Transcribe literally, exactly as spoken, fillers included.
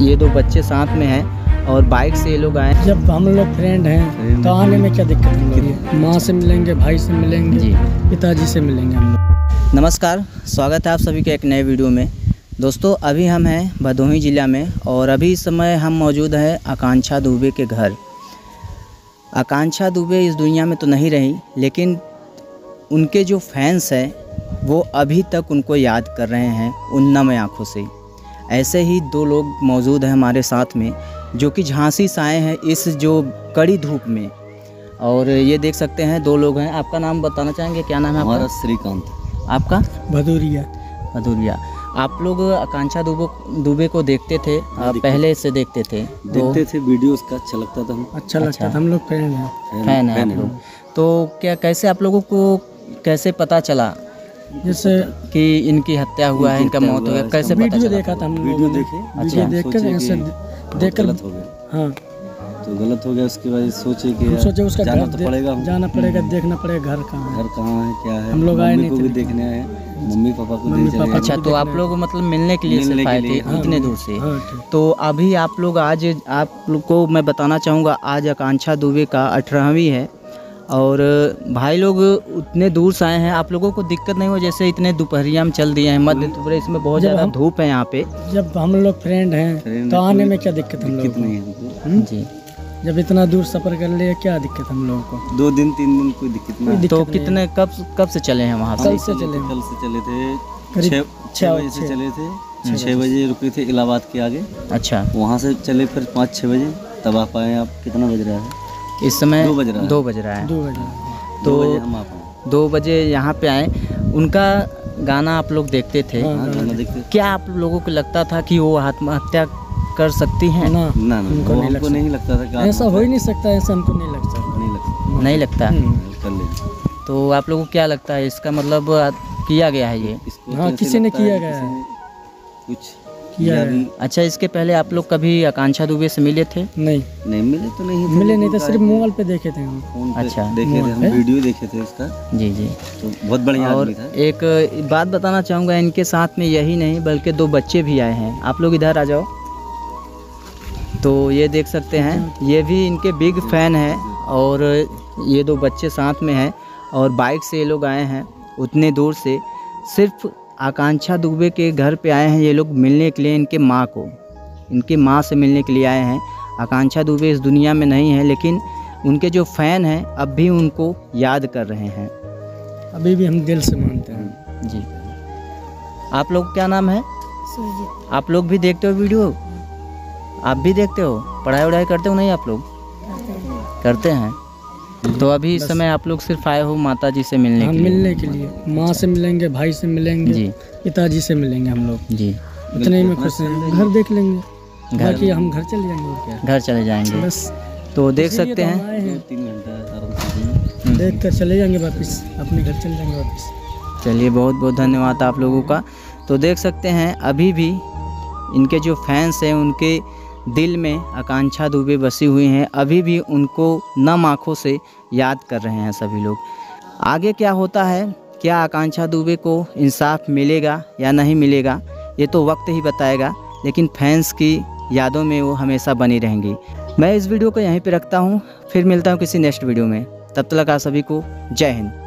ये दो बच्चे साथ में हैं और बाइक से ये लोग आए। जब हम लोग फ्रेंड हैं तो आने में क्या दिक्कत है? माँ से मिलेंगे, भाई से मिलेंगे जी, पिताजी से मिलेंगे हम लोग। नमस्कार, स्वागत है आप सभी के एक नए वीडियो में। दोस्तों अभी हम हैं भदोही ज़िला में और अभी इस समय हम मौजूद हैं आकांक्षा दुबे के घर। आकांक्षा दुबे इस दुनिया में तो नहीं रही, लेकिन उनके जो फैंस हैं वो अभी तक उनको याद कर रहे हैं उन नम आँखों से। ऐसे ही दो लोग मौजूद हैं हमारे साथ में जो कि झांसी से आए हैं इस जो कड़ी धूप में। और ये देख सकते हैं दो लोग हैं। आपका नाम बताना चाहेंगे, क्या नाम है आपका? श्रीकांत। आपका? भदोरिया। भदोरिया। आप लोग आकांक्षा दुबे दुबे को देखते थे? आ, पहले से देखते थे? देखते थे, वीडियो उसका अच्छा लगता था, अच्छा लगता था, हम लोग फैन हैं। फैन हैं आप लोग? तो क्या कैसे आप लोगों को कैसे पता चला जैसे कि इनकी हत्या हुआ है, इनका मौत हुआ है? कैसे पता चला? देखा था हम, वीडियो देखे। अच्छा, देखकर ऐसे देखकर गलत हो गया। हाँ, तो गलत हो गया, उसके बाद सोचे कि सोचे उसका जाना तो पड़ेगा, जाना पड़ेगा, देखना पड़ेगा घर कहाँ है, घर कहाँ है, क्या है। हम लोग आए नहीं, को भी देखने आए, मम्मी पापा को भी देखने। अच्छा, तो आप लोग मतलब मिलने के लिए सिर्फ आए थे इतने दूर से? तो अभी आप लोग आज, आप लोग को मैं बताना चाहूँगा, आज आकांक्षा दुबे का अठारहवीं है और भाई लोग उतने दूर से आए हैं। आप लोगों को दिक्कत नहीं हो जैसे इतने दोपहरिया में चल दिए हैं, मध्य प्रदेश में बहुत ज़्यादा धूप है यहाँ पे। जब हम लोग फ्रेंड हैं तो आने में क्या दिक्कत हम लोग नहीं जी? जब इतना दूर सफ़र कर लिया, क्या दिक्कत हम लोगों को? दो दिन तीन दिन कोई दिक्कत नहीं। तो कितने कब कब से चले हैं वहाँ से? कल से चले, कल से चले थे, छः बजे से चले थे, छः बजे रुके थे इलाहाबाद के आगे। अच्छा, वहाँ से चले फिर पाँच छः बजे तब आप आए। आप कितना बज रहा है इस समय? दो बज रहा है, दो बज रहा है, दो बज रहा है। तो बजे हम आप दो बजे यहाँ पे आए। उनका गाना आप लोग देखते थे? हाँ, गाना देखते। क्या आप लोगों को लगता था कि वो आत्महत्या कर सकती हैं? ना ना, हमको नहीं, नहीं, नहीं लगता था कि ऐसा हो ही नहीं सकता, ऐसा हमको नहीं लगता, नहीं लगता, नहीं लगता है। तो आप लोगों को क्या लगता है, इसका मतलब किया गया है ये? हाँ, किसी ने किया गया है, कुछ किया। अच्छा, इसके पहले आप लोग कभी आकांक्षा दुबे से मिले थे? नहीं नहीं मिले तो नहीं थे, मिले नहीं थे, सिर्फ मोबाइल पे देखे थे हम। फोन पे अच्छा देखे थे, हम वीडियो देखे थे इसका जी जी। तो बहुत बढ़िया आदमी था। एक बात बताना चाहूँगा, इनके साथ में यही नहीं बल्कि दो बच्चे भी आए हैं। आप लोग इधर आ जाओ। तो ये देख सकते हैं, ये भी इनके बिग फैन हैं और ये दो बच्चे साथ में हैं और बाइक से ये लोग आए हैं उतने दूर से, सिर्फ आकांक्षा दुबे के घर पे आए हैं ये लोग मिलने के लिए, इनके माँ को, इनके माँ से मिलने के लिए आए हैं। आकांक्षा दुबे इस दुनिया में नहीं है, लेकिन उनके जो फ़ैन हैं अब भी उनको याद कर रहे हैं, अभी भी हम दिल से मानते हैं जी। आप लोग क्या नाम है? आप लोग भी देखते हो वीडियो? आप भी देखते हो? पढ़ाई वढ़ाई करते हो? नहीं आप लोग करते हैं। तो अभी इस समय आप लोग सिर्फ आए हो माता जी से मिलने के लिए? मिलने के लिए, माँ से मिलेंगे, भाई से मिलेंगे जी, पिताजी से मिलेंगे हम लोग जी। इतने में खुश हैं, घर देख लेंगे, बाकी हम घर चले जाएंगे। घर चले जाएंगे बस। तो देख सकते हैं, तीन घंटा देख कर चले जाएंगे वापस, अपने घर चले जाएंगे वापस। चलिए, बहुत बहुत धन्यवाद आप लोगों का। तो देख सकते हैं अभी भी इनके जो फैंस हैं उनके दिल में आकांक्षा दुबे बसी हुई हैं, अभी भी उनको नम आँखों से याद कर रहे हैं सभी लोग। आगे क्या होता है, क्या आकांक्षा दुबे को इंसाफ मिलेगा या नहीं मिलेगा, ये तो वक्त ही बताएगा, लेकिन फैंस की यादों में वो हमेशा बनी रहेंगी। मैं इस वीडियो को यहीं पे रखता हूँ, फिर मिलता हूँ किसी नेक्स्ट वीडियो में। तब तक आप सभी को जय हिंद।